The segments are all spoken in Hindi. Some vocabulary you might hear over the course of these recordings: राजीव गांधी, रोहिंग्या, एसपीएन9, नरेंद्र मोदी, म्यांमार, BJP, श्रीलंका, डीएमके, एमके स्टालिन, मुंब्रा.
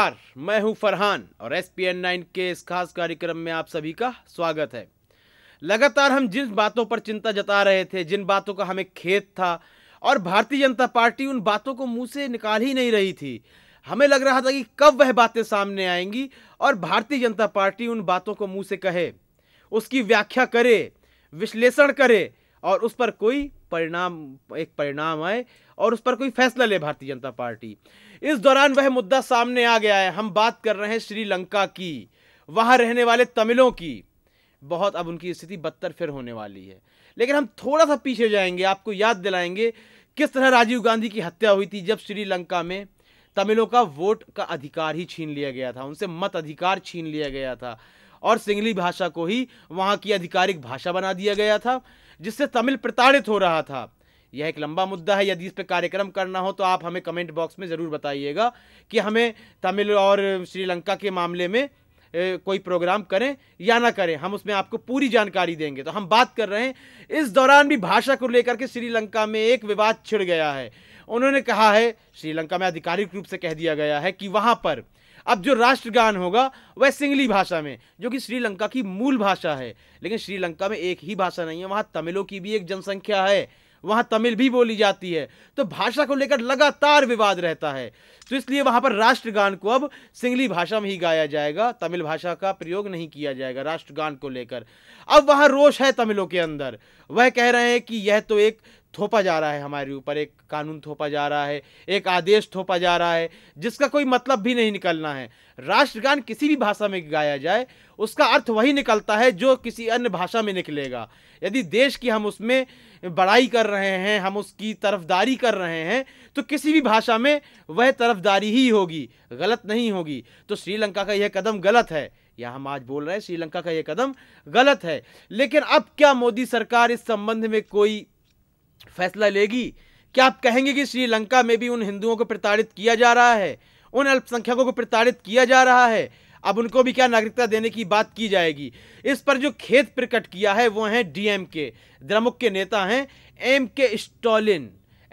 नमस्कार, मैं हूं फरहान और एसपीएन9 के इस खास कार्यक्रम में आप सभी का स्वागत है। लगातार हम जिन बातों पर चिंता जता रहे थे, जिन बातों का हमें खेद था और भारतीय जनता पार्टी उन बातों को मुंह से निकाल ही नहीं रही थी, हमें लग रहा था कि कब वह बातें सामने आएंगी और भारतीय जनता पार्टी उन बातों को मुँह से कहे, उसकी व्याख्या करे, विश्लेषण करे और उस पर कोई परिणाम आए और उस पर कोई फैसला ले भारतीय जनता पार्टी। इस दौरान वह मुद्दा सामने आ गया है। हम बात कर रहे हैं श्रीलंका की, वहाँ रहने वाले तमिलों की। बहुत अब उनकी स्थिति बदतर फिर होने वाली है, लेकिन हम थोड़ा सा पीछे जाएंगे, आपको याद दिलाएंगे किस तरह राजीव गांधी की हत्या हुई थी जब श्रीलंका में तमिलों का वोट का अधिकार ही छीन लिया गया था, उनसे मत अधिकार छीन लिया गया था और सिंगली भाषा को ही वहाँ की आधिकारिक भाषा बना दिया गया था, जिससे तमिल प्रताड़ित हो रहा था। यह एक लंबा मुद्दा है, यदि इस पर कार्यक्रम करना हो तो आप हमें कमेंट बॉक्स में ज़रूर बताइएगा कि हमें तमिल और श्रीलंका के मामले में कोई प्रोग्राम करें या ना करें, हम उसमें आपको पूरी जानकारी देंगे। तो हम बात कर रहे हैं, इस दौरान भी भाषा को लेकर के श्रीलंका में एक विवाद छिड़ गया है। उन्होंने कहा है, श्रीलंका में आधिकारिक रूप से कह दिया गया है कि वहाँ पर अब जो राष्ट्रगान होगा वह सिंगली भाषा में, जो कि श्रीलंका की मूल भाषा है। लेकिन श्रीलंका में एक ही भाषा नहीं है, वहाँ तमिलों की भी एक जनसंख्या है, वहाँ तमिल भी बोली जाती है, तो भाषा को लेकर लगातार विवाद रहता है। तो इसलिए वहाँ पर राष्ट्रगान को अब सिंगली भाषा में ही गाया जाएगा, तमिल भाषा का प्रयोग नहीं किया जाएगा राष्ट्रगान को लेकर। अब वहाँ रोष है तमिलों के अंदर, वह कह रहे हैं कि यह तो एक थोपा जा रहा है हमारे ऊपर, एक कानून थोपा जा रहा है, एक आदेश थोपा जा रहा है जिसका कोई मतलब भी नहीं निकलना है। राष्ट्रगान किसी भी भाषा में गाया जाए उसका अर्थ वही निकलता है जो किसी अन्य भाषा में निकलेगा। यदि देश की हम उसमें बड़ाई कर रहे हैं, हम उसकी तरफदारी कर रहे हैं, तो किसी भी भाषा में वह तरफदारी ही होगी, गलत नहीं होगी। तो श्रीलंका का यह कदम गलत है, या हम आज बोल रहे हैं श्रीलंका का यह कदम गलत है। लेकिन अब क्या मोदी सरकार इस संबंध में कोई फैसला लेगी? क्या आप कहेंगे कि श्रीलंका में भी उन हिंदुओं को प्रताड़ित किया जा रहा है, उन अल्पसंख्यकों को प्रताड़ित किया जा रहा है, अब उनको भी क्या नागरिकता देने की बात की जाएगी? इस पर जो खेद प्रकट किया है वो हैं डीएमके, द्रमुक के नेता हैं एमके स्टालिन।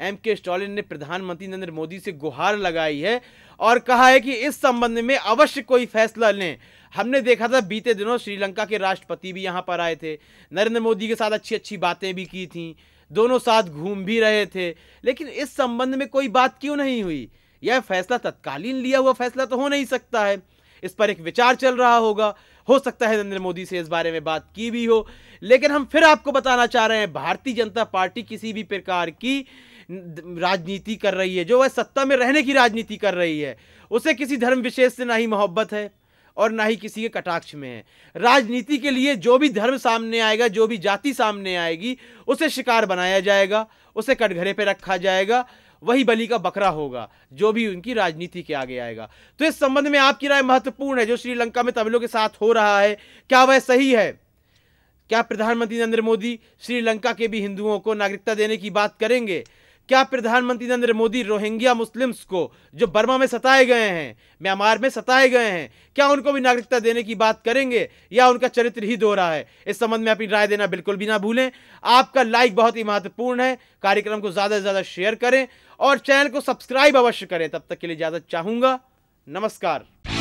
एमके स्टालिन ने प्रधानमंत्री नरेंद्र मोदी से गुहार लगाई है और कहा है कि इस संबंध में अवश्य कोई फैसला लें। हमने देखा था बीते दिनों श्रीलंका के राष्ट्रपति भी यहाँ पर आए थे, नरेंद्र मोदी के साथ अच्छी अच्छी बातें भी की थीं, दोनों साथ घूम भी रहे थे, लेकिन इस संबंध में कोई बात क्यों नहीं हुई? यह फैसला तत्कालीन लिया हुआ फैसला तो हो नहीं सकता है, इस पर एक विचार चल रहा होगा, हो सकता है नरेंद्र मोदी से इस बारे में बात की भी हो। लेकिन हम फिर आपको बताना चाह रहे हैं, भारतीय जनता पार्टी किसी भी प्रकार की राजनीति कर रही है, जो वह सत्ता में रहने की राजनीति कर रही है, उसे किसी धर्म विशेष से ना ही मोहब्बत है और ना ही किसी के कटाक्ष में है। राजनीति के लिए जो भी धर्म सामने आएगा, जो भी जाति सामने आएगी, उसे शिकार बनाया जाएगा, उसे कटघरे पे रखा जाएगा, वही बलि का बकरा होगा जो भी उनकी राजनीति के आगे आएगा। तो इस संबंध में आपकी राय महत्वपूर्ण है। जो श्रीलंका में तमिलों के साथ हो रहा है, क्या वह सही है? क्या प्रधानमंत्री नरेंद्र मोदी श्रीलंका के भी हिंदुओं को नागरिकता देने की बात करेंगे? क्या प्रधानमंत्री नरेंद्र मोदी रोहिंग्या मुस्लिम्स को, जो बर्मा में सताए गए हैं, म्यांमार में सताए गए हैं, क्या उनको भी नागरिकता देने की बात करेंगे या उनका चरित्र ही दोहरा है? इस संबंध में अपनी राय देना बिल्कुल भी ना भूलें। आपका लाइक बहुत ही महत्वपूर्ण है। कार्यक्रम को ज़्यादा से ज़्यादा शेयर करें और चैनल को सब्सक्राइब अवश्य करें। तब तक के लिए इजाज़त चाहूँगा, नमस्कार।